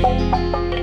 انتهى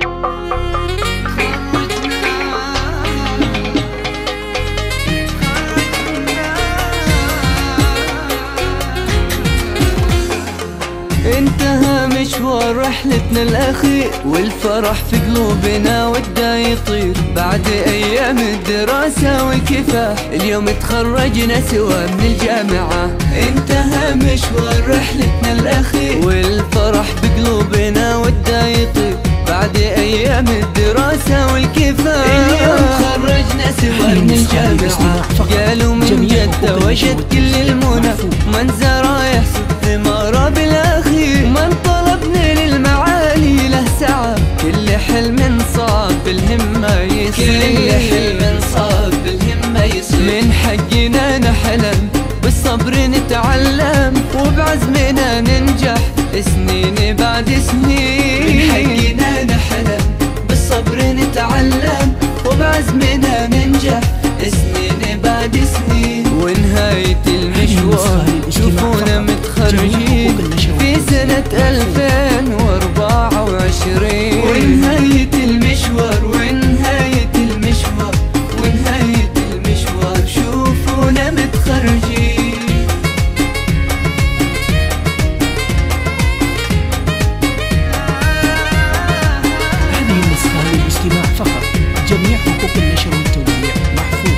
مشوار رحلتنا الأخير، والفرح في قلوبنا وده يطير. بعد أيام الدراسة والكفاح اليوم تخرجنا سوا من الجامعة. انتهى مشوار رحلتنا الأخير، والفرح في قلوبنا وده يطير. بعد أيام الدراسة والكفاح اليوم تخرجنا سوا من الجامعة. قالوا من جدة وجد كل المنى، من زرع يحصد ثماره بالأخير. من طلبنا للمعالي له سعى، كل حلم صعب بالهمة يصير. كل حلم صعب بالهمة يصير. من حقنا نحلم، بالصبر نتعلم، وبعزمنا ننجح سنين بعد سنين. من حقنا نحلم، بالصبر نتعلم، وبعزمنا ننجح سنين بعد سنين. ونهاية المشوار شوفونا متخرجين في سنة 2024. ونهاية المشوار، ونهاية المشوار، ونهاية المشوار شوفونا متخرجين. هذه النسخة للاستماع فقط، جميع حقوق النشر والتوزيع محفوظ.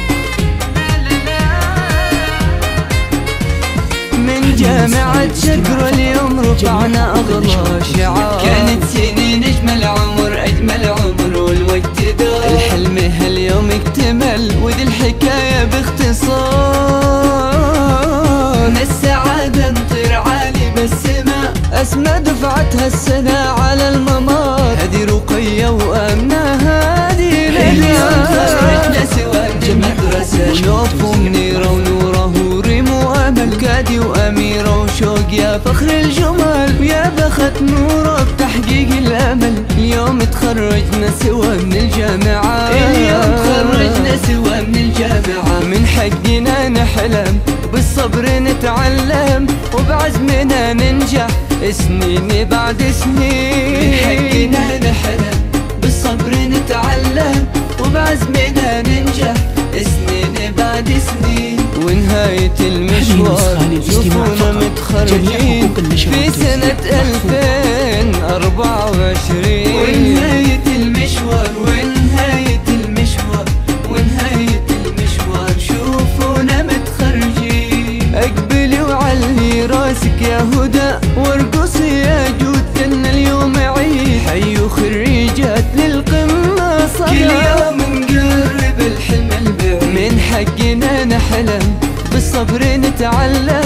من جامعة شقرة اليوم رفعنا أغلى شعار. كانت سنين أجمل عمر، أجمل عمر والوقت دار. الحلم هاليوم اكتمل، وذي الحكاية باختصار. من السعادة نطير عالي بالسماء، أسمى دفعتها السنة على الممر. هذه رقية وأمنها، هذه ليلة خرجنا سوا من المدرسة. ونوف ومنيرة ونورة وريم وأمل، كادي وأميرة وشوق يا فخر الجمال. ويا بخت نورة بتحقيق الأمل، اليوم تخرجنا سوا من الجامعة. اليوم تخرجنا سوا من الجامعة. من حقنا نحلم، بالصبر نتعلم، وبعزمنا ننجح سنين بعد سنين. من حقنا نحلم، بالصبر نتعلم، وبعزمنا ننجح سنين بعد سنين. ونهاية المشوار شوفونا متخرجين في سنة 2024. ونهاية المشوار، ونهاية المشوار، ونهاية المشوار شوفونا متخرجين. اقبلي وعلي راسك يا هدى، وارقصي يا جود، ثنى اليوم عيد. حيوا خريجات للقمة صلاة، كل يوم نقرب الحلم البعيد. من حقنا نحلم، بالصبر نتعلم،